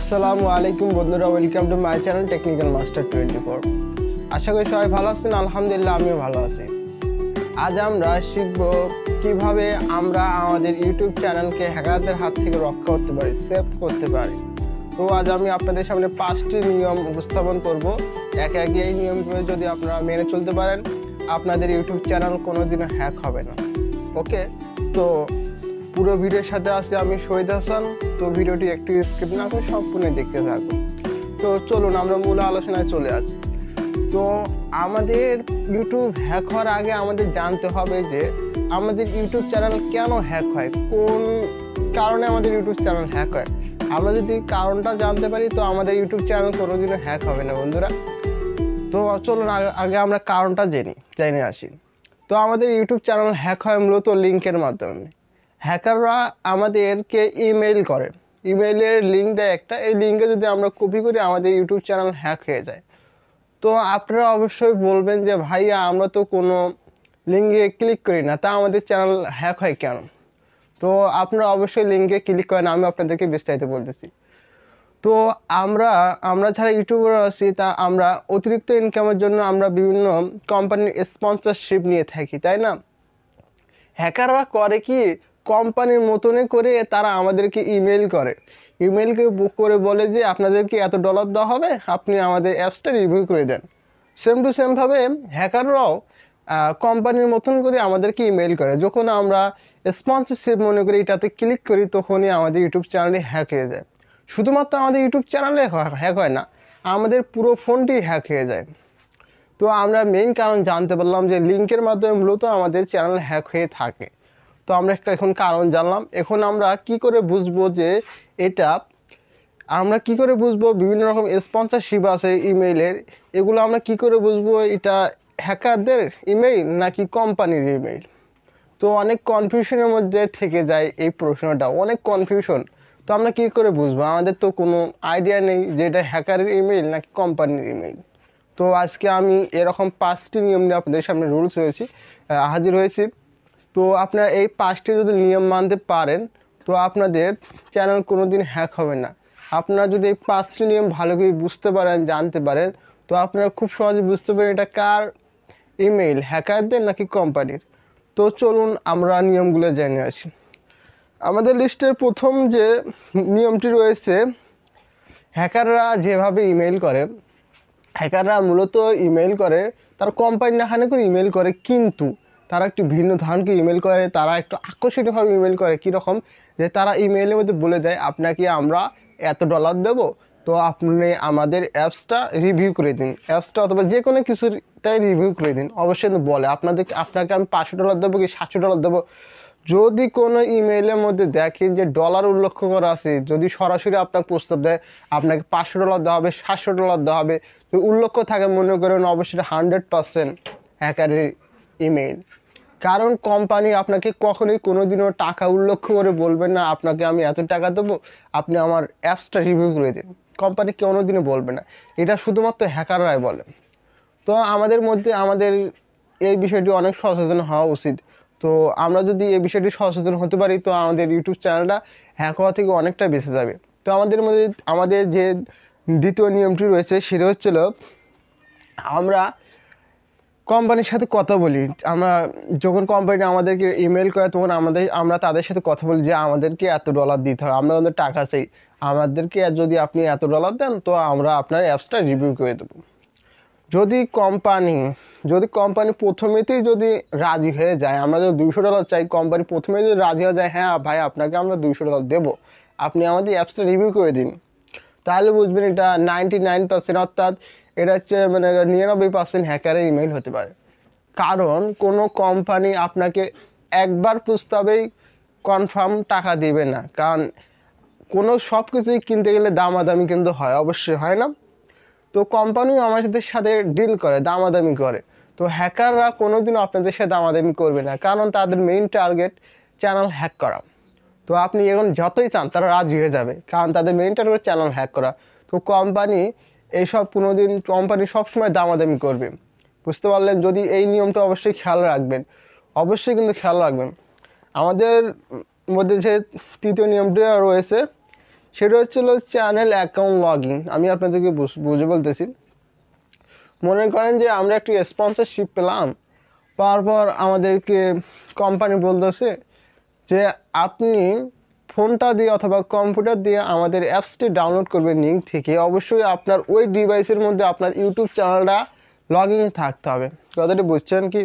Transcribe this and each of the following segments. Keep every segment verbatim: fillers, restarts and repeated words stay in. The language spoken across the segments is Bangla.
আসসালামুআলাইকুম বন্ধুরা, welcome to my channel Technical Master twenty four. আশা করি সবাই ভালো আছেন। আলহামদুলিল্লাহ, আমিও ভালো আছি। আজ আমরা শিখব কিভাবে আমরা আমাদের ইউটিউব চ্যানেলকে হ্যাকারদের হাত থেকে রক্ষা করতে পারি, সেভ করতে পারি। তো আজ আমি আপনাদের সামনে পাঁচটি নিয়ম উপস্থাপন করব। একে একে এই নিয়মগুলো যদি আপনারা মেনে চলতে পারেন, আপনাদের ইউটিউব চ্যানেল কোনোদিনও হ্যাক হবে না। ওকে, তো পুরো ভিডিওর সাথে আছি আমি শহীদ হাসান। তো ভিডিওটি একটু স্কিপ না করে সম্পূর্ণ দেখতে থাকুন। তো চলুন আমরা মূল আলোচনায় চলে আসি। তো আমাদের ইউটিউব হ্যাক হওয়ার আগে আমাদের জানতে হবে যে আমাদের ইউটিউব চ্যানেল কেন হ্যাক হয়, কোন কারণে আমাদের ইউটিউব চ্যানেল হ্যাক হয়। আমরা যদি কারণটা জানতে পারি তো আমাদের ইউটিউব চ্যানেল কোনোদিনও হ্যাক হবে না বন্ধুরা। তো চলুন আগে আমরা কারণটা জেনে জেনে আসি। তো আমাদের ইউটিউব চ্যানেল হ্যাক হয় মূলত লিঙ্কের মাধ্যমে। হ্যাকাররা আমাদেরকে ইমেল করেন, ইমেইলের লিঙ্ক দেয় একটা, এই লিঙ্কে যদি আমরা কপি করি আমাদের ইউটিউব চ্যানেল হ্যাক হয়ে যায়। তো আপনারা অবশ্যই বলবেন যে ভাইয়া আমরা তো কোনো লিঙ্কে ক্লিক করি না, তা আমাদের চ্যানেল হ্যাক হয় কেন? তো আপনারা অবশ্যই লিঙ্কে ক্লিক করেন, আমি আপনাদেরকে বিস্তারিত বলতেছি। তো আমরা আমরা যারা ইউটিউবার আছি, তা আমরা অতিরিক্ত ইনকামের জন্য আমরা বিভিন্ন কোম্পানির স্পন্সরশিপ নিয়ে থাকি, তাই না? হ্যাকাররা করে কি, কোম্পানির মতনে করে তারা আমাদেরকে ইমেল করে, ইমেলকে বুক করে বলে যে আপনাদেরকে এত ডলার দেওয়া হবে, আপনি আমাদের অ্যাপসটা রিভিউ করে দেন। সেম টু সেমভাবে হ্যাকাররাও কোম্পানির মতন করে আমাদেরকে ইমেল করে। যখন আমরা স্পন্সরশিপ মনে করি, এটাতে ক্লিক করি, তখনই আমাদের ইউটিউব চ্যানেলে হ্যাক হয়ে যায়। শুধুমাত্র আমাদের ইউটিউব চ্যানেলে হ্যাক হয় না, আমাদের পুরো ফোনটি হ্যাক হয়ে যায়। তো আমরা মেইন কারণ জানতে পারলাম যে লিঙ্কের মাধ্যমে মূলত আমাদের চ্যানেল হ্যাক হয়ে থাকে। তো আমরা এখন কারণ জানলাম। এখন আমরা কি করে বুঝবো যে এটা, আমরা কি করে বুঝবো বিভিন্ন রকম স্পন্সরশিপ আছে ইমেইলের, এগুলো আমরা কি করে বুঝবো এটা হ্যাকারদের ইমেইল নাকি কোম্পানির ইমেইল? তো অনেক কনফিউশনের মধ্যে থেকে যায় এই প্রশ্নটা, অনেক কনফিউশন। তো আমরা কি করে বুঝবো? আমাদের তো কোনো আইডিয়া নেই যে এটা হ্যাকারের ইমেইল নাকি কোম্পানির ইমেইল। তো আজকে আমি এরকম পাঁচটি নিয়ম নিয়ে আপনাদের সামনে রুলস হয়েছি হাজির হয়েছি। তো আপনারা এই পাঁচটি যদি নিয়ম মানতে পারেন তো আপনাদের চ্যানেল কোনো দিন হ্যাক হবে না। আপনারা যদি এই পাঁচটি নিয়ম ভালো করে বুঝতে পারেন, জানতে পারেন, তো আপনারা খুব সহজে বুঝতে পারেন এটা কার ইমেইল, হ্যাকারদের নাকি কোম্পানির। তো চলুন আমরা নিয়মগুলো জেনে আসি। আমাদের লিস্টের প্রথম যে নিয়মটি রয়েছে, হ্যাকাররা যেভাবে ইমেল করে, হ্যাকাররা মূলত ইমেল করে তার কোম্পানি না হানে করে ইমেল করে, কিন্তু তারা একটু ভিন্ন ধরনকে ইমেল করে, তারা একটু আকর্ষণীয়ভাবে ইমেল করে। কীরকম? যে তারা ইমেইলের মধ্যে বলে দেয় আপনাকে আমরা এত ডলার দেব, তো আপনি আমাদের অ্যাপসটা রিভিউ করে দিন, অ্যাপসটা অথবা যে কোনো কিছুটাই রিভিউ করে দিন। অবশ্যই বলে আপনাদের আপনাকে আমি পাঁচশো ডলার দেবো কি সাতশো ডলার দেবো। যদি কোনো ইমেইলের মধ্যে দেখেন যে ডলার উল্লেখ করা আছে, যদি সরাসরি আপনাকে প্রস্তাব দেয় আপনাকে পাঁচশো ডলার দেওয়া হবে, সাতশো ডলার দেওয়া হবে, তো উল্লেখ থাকে মনে করেন অবশ্যই হান্ড্রেড পারসেন্ট হ্যাকারের ইমেইল। কারণ কোম্পানি আপনাকে কখনোই কোনো দিনও টাকা উল্লেখ করে বলবেন না আপনাকে আমি এত টাকা দেবো, আপনি আমার অ্যাপসটা রিভিউ করে দিন, কোম্পানি কোনো দিনও বলবে না। এটা শুধুমাত্র হ্যাকাররাই বলে। তো আমাদের মধ্যে আমাদের এই বিষয়টি অনেক সচেতন হওয়া উচিত। তো আমরা যদি এই বিষয়টি সচেতন হতে পারি তো আমাদের ইউটিউব চ্যানেলটা হ্যাক হওয়া থেকে অনেকটা বেঁচে যাবে। তো আমাদের মধ্যে আমাদের যে দ্বিতীয় নিয়মটি রয়েছে সেটা হচ্ছিল আমরা কোম্পানির সাথে কথা বলি। আমরা যখন কোম্পানি আমাদেরকে ইমেল করে তখন আমাদের আমরা তাদের সাথে কথা বলি যে আমাদেরকে এত ডলার দিতে হয়, আমরা আমাদের টাকা চাই, আমাদেরকে যদি আপনি এত ডলার দেন তো আমরা আপনার অ্যাপসটা রিভিউ করে দেবো। যদি কোম্পানি যদি কোম্পানি প্রথমেতেই যদি রাজি হয়ে যায়, আমরা যদি দুইশো ডলার চাই, কোম্পানি প্রথমে যদি রাজি হয়ে যায় হ্যাঁ ভাই আপনাকে আমরা দুইশো ডলার দেবো, আপনি আমাদের অ্যাপসটা রিভিউ করে দিন, তাহলে বুঝবেন এটা নাইনটি নাইন পার্সেন্ট অর্থাৎ এটা হচ্ছে মানে নিরানব্বই পার্সেন্ট হ্যাকারের ইমেইল হতে পারে। কারণ কোনো কোম্পানি আপনাকে একবার প্রস্তাবেই কনফার্ম টাকা দেবে না। কারণ কোনো সব কিছুই কিনতে গেলে দামাদামি কিন্তু হয়, অবশ্যই হয় না? তো কোম্পানিও আমাদের সাথে ডিল করে, দামাদামি করে। তো হ্যাকাররা কোনো দিনও আপনাদের সাথে দামাদামি করবে না, কারণ তাদের মেইন টার্গেট চ্যানেল হ্যাক করা। তো আপনি এখন যতই চান তারা রাজি হয়ে যাবে, কারণ তাদের মেইন টার্গেট চ্যানেল হ্যাক করা। তো কোম্পানি এইসব কোনো দিন কোম্পানি সবসময় দামাদামি করবে, বুঝতে পারলেন? যদি এই নিয়মটা অবশ্যই খেয়াল রাখবেন, অবশ্যই কিন্তু খেয়াল রাখবেন। আমাদের মধ্যে যে তৃতীয় নিয়মটা রয়েছে সেটা হচ্ছিল চ্যানেল অ্যাকাউন্ট লগ ইন। আমি আপনাদেরকে বুঝে বলতেছি, মনে করেন যে আমরা একটু স্পন্সরশিপ পেলাম, পাওয়ার পর আমাদেরকে কোম্পানি বলতেছে যে আপনি ফোনটা দিয়ে অথবা কম্পিউটার দিয়ে আমাদের অ্যাপসটি ডাউনলোড করবেন লিঙ্ক থেকে। অবশ্যই আপনার ওই ডিভাইসের মধ্যে আপনার ইউটিউব চ্যানেলটা লগ ইন থাকতে হবে। কথাটা বুঝছেন কি?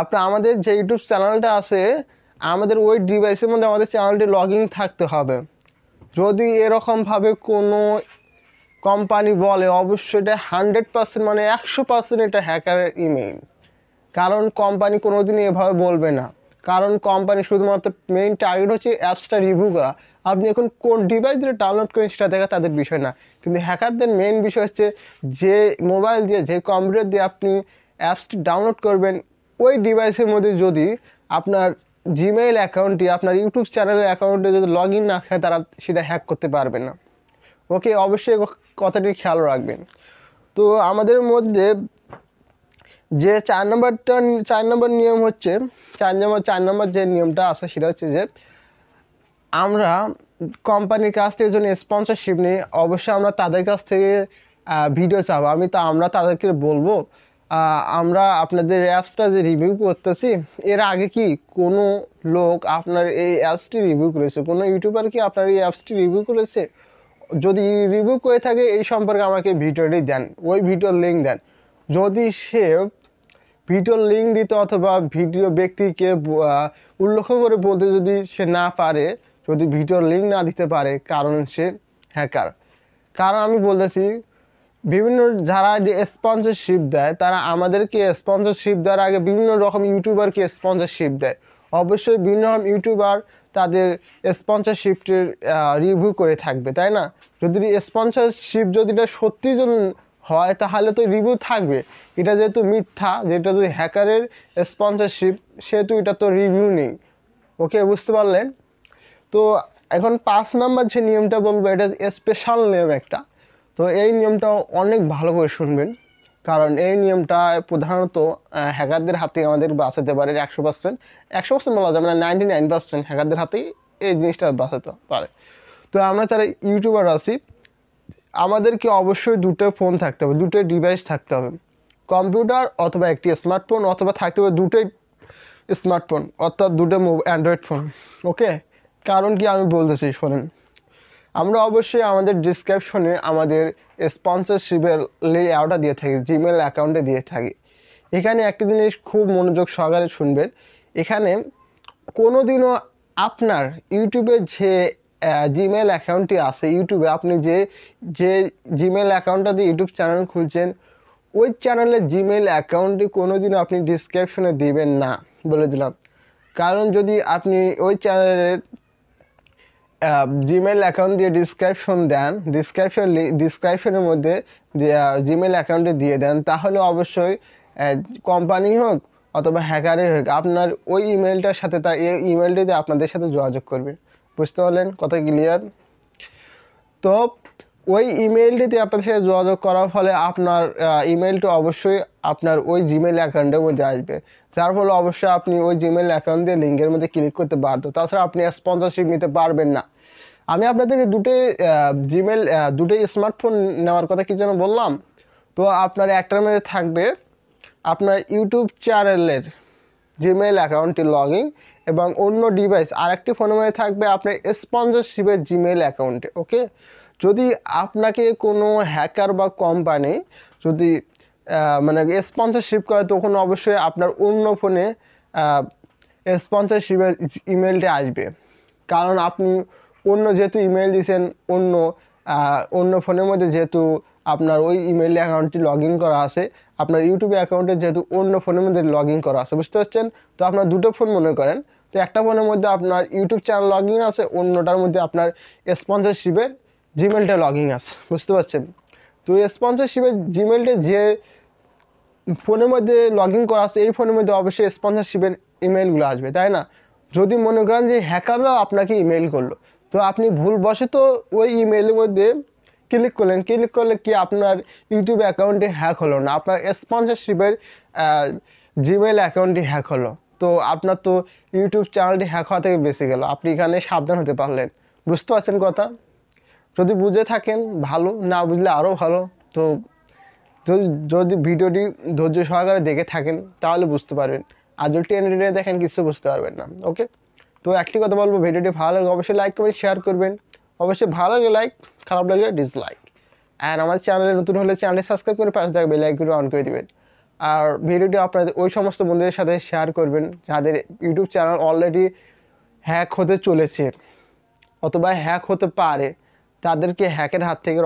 আপনার আমাদের যে ইউটিউব চ্যানেলটা আছে আমাদের ওই ডিভাইসের মধ্যে আমাদের চ্যানেলটি লগ ইন থাকতে হবে। যদি এরকমভাবে কোনো কোম্পানি বলে, অবশ্যই এটা হান্ড্রেড পার্সেন্ট মানে একশো পার্সেন্ট এটা হ্যাকারের ইমেইল। কারণ কোম্পানি কোনো দিন এভাবে বলবে না, কারণ কোম্পানি শুধুমাত্র মেইন টার্গেট হচ্ছে অ্যাপসটা রিভিউ করা। আপনি এখন কোন ডিভাইস দিয়ে ডাউনলোড করেন সেটা দেখা তাদের বিষয় না, কিন্তু হ্যাকারদের মেইন বিষয় হচ্ছে যে মোবাইল দিয়ে যে কম্পিউটার দিয়ে আপনি অ্যাপসটি ডাউনলোড করবেন ওই ডিভাইসের মধ্যে যদি আপনার জিমেইল অ্যাকাউন্টটি আপনার ইউটিউব চ্যানেলের অ্যাকাউন্টে যদি লগ ইন না থাকে তারা সেটা হ্যাক করতে পারবে না। ওকে, অবশ্যই কথাটি খেয়াল রাখবেন। তো আমাদের মধ্যে যে চার নম্বরটা চার নম্বর নিয়ম হচ্ছে চার নম্বর চার নম্বর যে নিয়মটা আছে সেটা হচ্ছে যে আমরা কোম্পানির কাছ থেকে যখন স্পন্সরশিপ নিই অবশ্যই আমরা তাদের কাছ থেকে ভিডিও চাবো। আমি তা আমরা তাদেরকে বলবো আমরা আপনাদের অ্যাপসটা যে রিভিউ করতেছি এর আগে কি কোনো লোক আপনার এই অ্যাপসটি রিভিউ করেছে, কোনো ইউটিউবার কি আপনার এই অ্যাপসটি রিভিউ করেছে? যদি রিভিউ করে থাকে এই সম্পর্কে আমাকে ভিডিওটি দেন, ওই ভিডিওর লিঙ্ক দেন। যদি সে ভিডিওর লিঙ্ক দিতে অথবা ভিডিও ব্যক্তিকে উল্লেখ করে বলতে যদি সে না পারে, যদি ভিডিওর লিঙ্ক না দিতে পারে, কারণ সে হ্যাকার। কারণ আমি বলতেছি বিভিন্ন যারা যে স্পন্সরশিপ দেয় তারা আমাদেরকে স্পন্সরশিপ দেওয়ার আগে বিভিন্ন রকম ইউটিউবারকে স্পন্সরশিপ দেয়। অবশ্যই বিভিন্ন রকম ইউটিউবার তাদের স্পন্সরশিপটির রিভিউ করে থাকবে, তাই না? যদি স্পন্সরশিপ যদি এটা সত্যি যদি হয় তাহলে তো রিভিউ থাকবে। এটা যেহেতু মিথ্যা, যেটা যদি হ্যাকারের স্পন্সরশিপ সেহেতু এটা তো রিভিউ নেই। ওকে, বুঝতে পারলেন? তো এখন পাঁচ নাম্বার যে নিয়মটা বলবো এটা স্পেশাল নিয়ম একটা। তো এই নিয়মটা অনেক ভালো করে শুনবেন, কারণ এই নিয়মটা প্রধানত হ্যাকারদের হাতে আমাদের বাঁচাতে পারে একশো পার্সেন্ট একশো পার্সেন্ট বলা যাবে না, নাইনটি নাইন পার্সেন্ট হ্যাকারদের হাতেই এই জিনিসটা বাঁচাতে পারে। তো আমরা যারা ইউটিউবার আছি আমাদেরকে অবশ্যই দুটো ফোন থাকতে হবে, দুটো ডিভাইস থাকতে হবে, কম্পিউটার অথবা একটি স্মার্টফোন, অথবা থাকতে হবে দুটোই স্মার্টফোন অর্থাৎ দুটো অ্যান্ড্রয়েড ফোন। ওকে, কারণ কি আমি বলতেছি শোনেন, আমরা অবশ্যই আমাদের ডিসক্রিপশনে আমাদের স্পন্সরশিপের লেআউটটা দিয়ে থাকি, জিমেল অ্যাকাউন্টে দিয়ে থাকি। এখানে একটি জিনিস খুব মনোযোগ সহকারে শুনবেন, এখানে কোনো দিনও আপনার ইউটিউবে যে জিমেল অ্যাকাউন্টটি আছে, ইউটিউবে আপনি যে যে জিমেল অ্যাকাউন্টটা দিয়ে ইউটিউব চ্যানেল খুলছেন ওই চ্যানেলের জিমেল অ্যাকাউন্টটি কোনো দিনও আপনি ডিসক্রিপশনে দিবেন না, বলে দিলাম। কারণ যদি আপনি ওই চ্যানেলের জিমেল অ্যাকাউন্ট দিয়ে ডিসক্রিপশন দেন, ডিসক্রিপশন ডিসক্রিপশনের মধ্যে জিমেল অ্যাকাউন্টে দিয়ে দেন, তাহলে অবশ্যই কোম্পানি হোক অথবা হ্যাকারে হোক আপনার ওই ইমেলটার সাথে তার এই ইমেলটিতে আপনাদের সাথে যোগাযোগ করবে। বুঝতে পারলেন কথা ক্লিয়ার? তো ওই ইমেলটিতে আপনার সাথে যোগাযোগ করার ফলে আপনার ইমেলটা অবশ্যই আপনার ওই জিমেল অ্যাকাউন্টের মধ্যে আসবে, যার ফলে অবশ্যই আপনি ওই জিমেল অ্যাকাউন্ট দিয়ে লিঙ্কের মধ্যে ক্লিক করতে বাধ্য, তাছাড়া আপনি স্পন্সরশিপ নিতে পারবেন না। আমি আপনাদেরকে দুটোই জিমেল দুটোই স্মার্টফোন নেওয়ার কথা কি যেন বললাম। তো আপনার একটার মধ্যে থাকবে আপনার ইউটিউব চ্যানেলের জিমেল অ্যাকাউন্টটি লগ ইন, এবং অন্য ডিভাইস আরেকটি ফোনের মধ্যে থাকবে আপনার স্পন্সরশিপের জিমেল অ্যাকাউন্টে। ওকে, যদি আপনাকে কোনো হ্যাকার বা কোম্পানি যদি মানে স্পন্সরশিপ করে তখন অবশ্যই আপনার অন্য ফোনে স্পন্সরশিপের ইমেলটা আসবে, কারণ আপনি অন্য যেহেতু ইমেল দিয়েছেন অন্য অন্য ফোনের মধ্যে যেহেতু আপনার ওই ইমেল অ্যাকাউন্টটি লগ ইন করা আছে, আপনার ইউটিউব অ্যাকাউন্টে যেহেতু অন্য ফোনের মধ্যে লগ ইন করা আছে, বুঝতে পারছেন? তো আপনার দুটো ফোন মনে করেন, তো একটা ফোনের মধ্যে আপনার ইউটিউব চ্যানেল লগ ইন আছে, অন্যটার মধ্যে আপনার স্পন্সরশিপের জিমেলটা লগ ইন আছে, বুঝতে পারছেন? তো স্পন্সরশিপের জিমেলটা যে ফোনের মধ্যে লগ ইন করা আছে এই ফোনের মধ্যে অবশ্যই স্পন্সরশিপের ইমেলগুলো আসবে, তাই না? যদি মনে করেন যে হ্যাকাররা আপনাকে ইমেল করলো, তো আপনি ভুলবশত ওই ইমেলের মধ্যে ক্লিক করলেন, ক্লিক করলে কি আপনার ইউটিউব অ্যাকাউন্টে হ্যাক হলো না, আপনার স্পন্সরশিপের জিমেল অ্যাকাউন্টটি হ্যাক হলো। তো আপনার তো ইউটিউব চ্যানেলটি হ্যাক হওয়া থেকে বেঁচে গেল, আপনি এখানে সাবধান হতে পারলেন। বুঝতে পারছেন কথা? যদি বুঝে থাকেন ভালো, না বুঝলে আরও ভালো। তো যদি ভিডিওটি ধৈর্য সহকারে দেখে থাকেন তাহলে বুঝতে পারবেন, আর যদি টেনে টেনে দেখেন কিছু বুঝতে পারবেন না। ওকে, তো একটি কথা বলবো, ভিডিওটি ভালো লাগলে অবশ্যই লাইক করবেন, শেয়ার করবেন, অবশ্যই ভালো লাগলে লাইক, খারাপ লাগলে ডিসলাইক। আর আমাদের চ্যানেলে নতুন হলে চ্যানেলটি সাবস্ক্রাইব করে পাশে থাকবে, লাইকগুলো অন করে দেবেন। আর ভিডিওটি আপনাদের ওই সমস্ত বন্ধুদের সাথে শেয়ার করবেন যাদের ইউটিউব চ্যানেল অলরেডি হ্যাক হতে চলেছে অথবা হ্যাক হতে পারে, তাদেরকে হ্যাকের হাত থেকে